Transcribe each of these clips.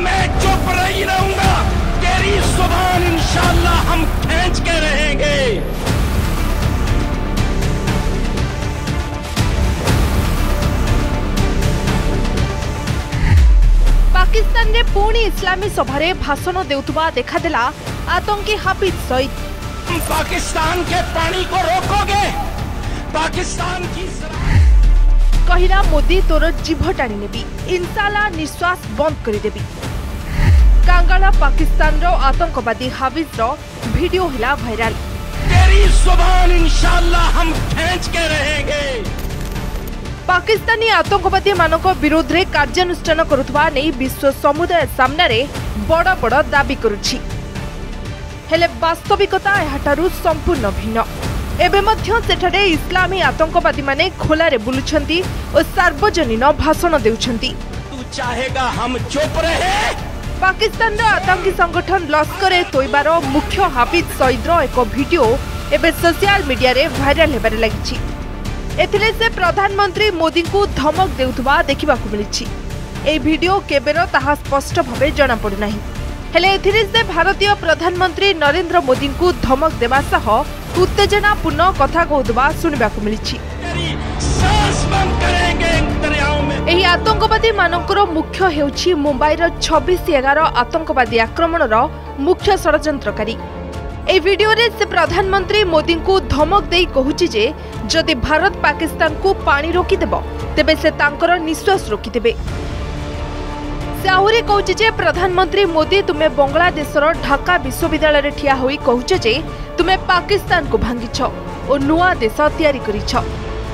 मैं चुप नहीं रहूंगा, तेरी जुबान इंशाअल्लाह हम खींच के रहेंगे। पाकिस्तान ने पुणी इस्लामी सभारे भाषण देउतबा देखादेला आतंकी हाफिज सईद। पाकिस्तान के पानी को रोकोगे, पाकिस्तान की कहला मोदी तोर जीभ टाणी नेबी, इंशाल्लाह निश्वास बंद करदेवी। कांगाला पाकिस्तान रो आतंकवादी हाफिज रो वीडियो हिला वायरल। तेरी जुबान इंशाल्लाह हम खींच के रहेंगे। पाकिस्तानी आतंकवादी मानक विरोध रे कार्यानुष्ठान करुवा नै विश्व समुदाय सामने रे बड़ बड़ दाबी करुछि, हेले वास्तविकता एहाटारु संपूर्ण भिन्न। एबे मध्य सेठारे इस्लामी आतंकवादी माने खोलारे बुलुछंती और सार्वजनीन भाषण देउछंती। तू चाहेगा हम चुप रहे। पाकिस्तान रो आतंकी संगठन लश्कर तोयबार मुख्य हाफिज सईद रो एको वीडियो एबे सोशल मीडिया रे वायरल हेबारे लागिछि। एथिले से प्रधानमंत्री मोदी को धमक देउथबा देखिबाकु मिलिछि। ए वीडियो केबेरो ताहा स्पष्ट भाबे जणा पडुनाही, हेले एथिले से भारतीय प्रधानमंत्री नरेन्द्र मोदी को धमक देबा सह उत्तेजना पूर्ण कथा कहूबा शुणा मिली। यही आतंकवादी मानकर मुख्य हेउछि मुंबईर 26/11 आतंकवादी आक्रमणर मुख्य षड़यंत्रकारी। ए वीडियो रे से प्रधानमंत्री मोदी को धमक दे कहूछि जे जदि भारत पाकिस्तान को पानी रोकीदेब तेबे से तांकर निश्वास रोकीदेबे। से आहरी कहूछि जे प्रधानमंत्री मोदी तुमे बांग्लादेशर ढाका विश्वविद्यालय रे ठिया होई कहूछ जे तुमे पाकिस्तान को भांगिछ और नुआ देश तैयारी करिछ।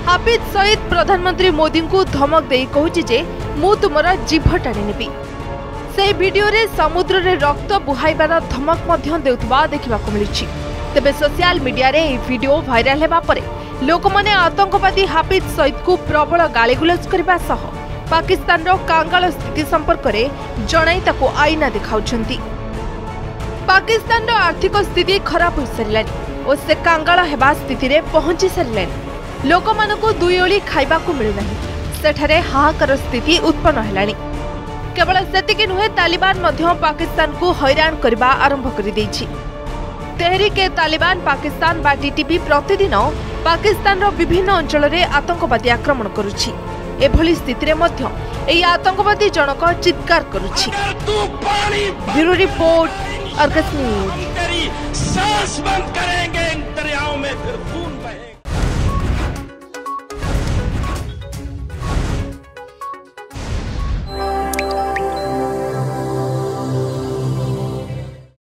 हाफिज सईद प्रधानमंत्री मोदी को धमक दे कहूछि जे मु तुमरा जीभ टाणी नेबी। से वीडियो रे समुद्र रे रक्त बुहाइबार धमक मध्य देउतबा देखिबाकु मिलिछि। तेबे सोशल मीडिया रे ए वीडियो वायरल हेबा परे लोकमाने आतंकवादी हाफिज सईद को प्रबल गालीगुलज करबा सह पाकिस्तान रो कांगाल स्थिति संपर्क में जणाई ताको आईना देखाउछंती। पाकिस्तान रो आर्थिक स्थिति खराब हो सारानी और से कांगाल हेबा स्थिति रे पहुंची सारानी। लोक मानकु दुई ओली खाइबाकु मिलुना, सेठारे हाहाकार स्थिति उत्पन्न हेलानी। केवल सेतिक नुहे, तालिबान मध्य पाकिस्तान को हैरान करबा आरंभ करि दैछि। तहरीक ए तालिबान पाकिस्तान बा TTP प्रतिदिन पाकिस्तान रो विभिन्न अंचल रे आतंकवादी आक्रमण करुछि। एभली स्थिति में आतंकवादी जनक चित्कार करुछि। Bureau report Argus news.